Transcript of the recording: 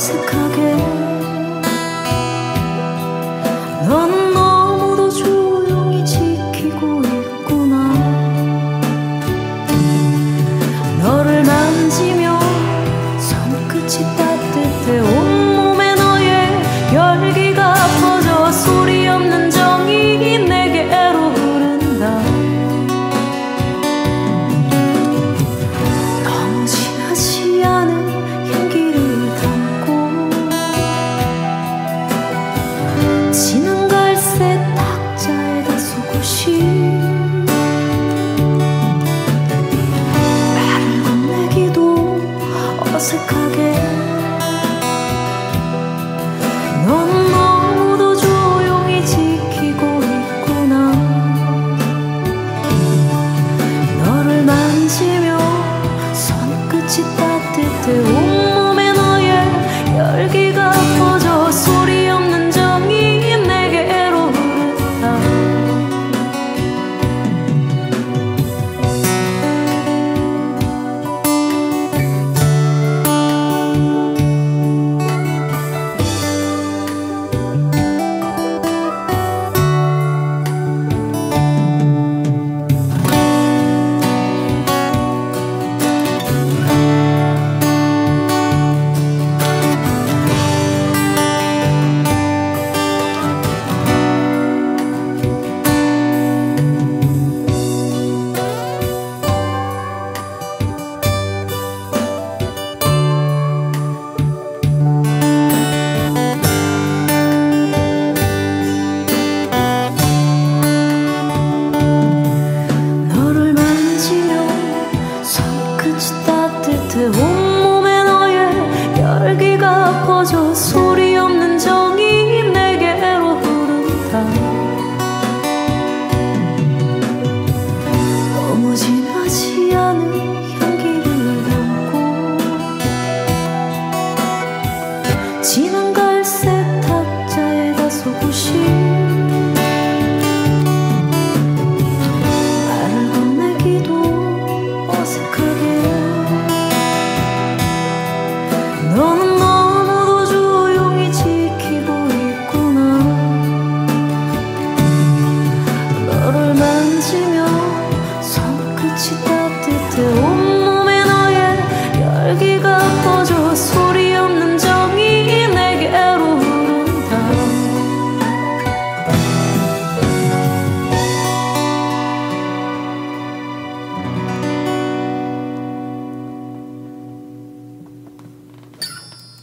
어색하게 넌 너무도 조용히 지키고 있구나. 너를 만지며 손끝이 따뜻해 온몸에 너의 열기가 퍼져 소리 없는 정이 내게 애로 흐른다. 너무 진하지 않은 진한 갈색 탁자에 다소 고시 말을 건네기도 어색하게 넌 너무도 조용히 지키고 있구나. 너를 만지며 손끝이 따뜻해 온몸에 너의 열기가 퍼져 소리 없는 정이 온몸에 너의 열기가 퍼져 소리 없는 정이 내게 애로 흐른다. 너무 진하지 않은 향기를 담고 진한 갈색 탁자에 다소 부신 말을 건네기도 어색하게 너는 너무도 조용히 지키고 있구나. 너를 만지며 손끝이 따뜻해